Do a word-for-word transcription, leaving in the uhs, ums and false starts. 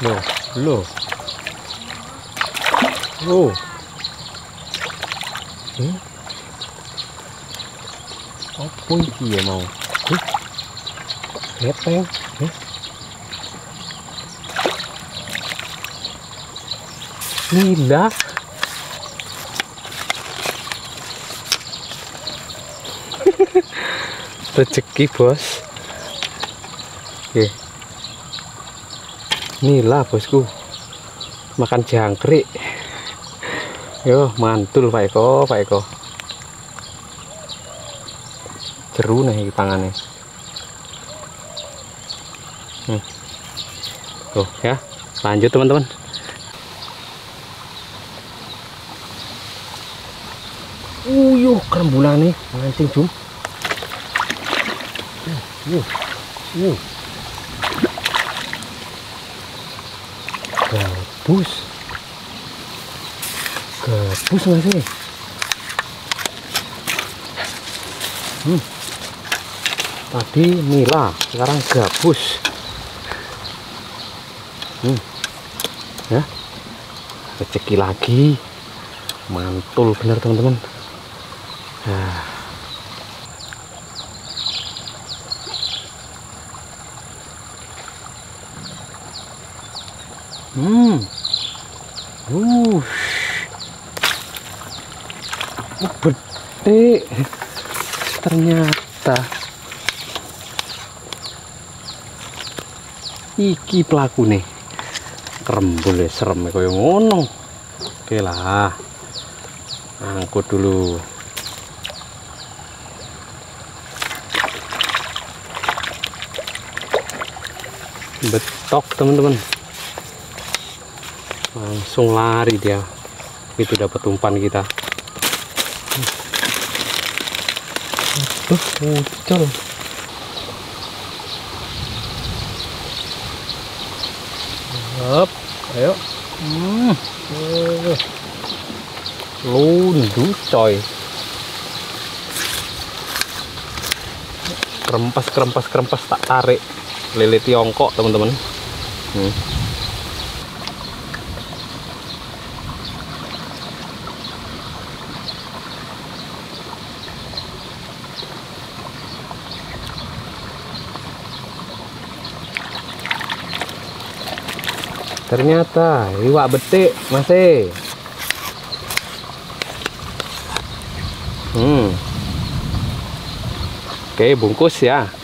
Loh, loh. Oh. Hum? Olha o punho aqui, irmão. Epa, hein? Gila. Rezeki, bos. Oke. Nila, bosku. Makan jangkrik. Yo, mantul Pak Eko, Pak Eko. Jeru nih tangannya. Hmm. Tuh ya, lanjut teman-teman. Uyuh, kerembulan nih, mancing cum. Uyuh, uyuh. Gabus. Gabus masih. Hmm. Tadi nila, sekarang gabus. Hmm. Ya. Rezeki lagi. Mantul bener teman-teman. Nah. Hmm. Uh. Bete ternyata iki pelaku nih kerembul serem kaya ngono. Oke lah, angkut dulu. Betok teman-teman, langsung lari dia, itu dapat umpan kita. Aduh, muncul. Hop, ayo. Hmm. Lundu coy. Kerempas, kerempas, kerempas tak tarik. Lele Tiongkok, teman-teman. Hmm. Ternyata iwak betik masih. Hmm. Oke, bungkus ya.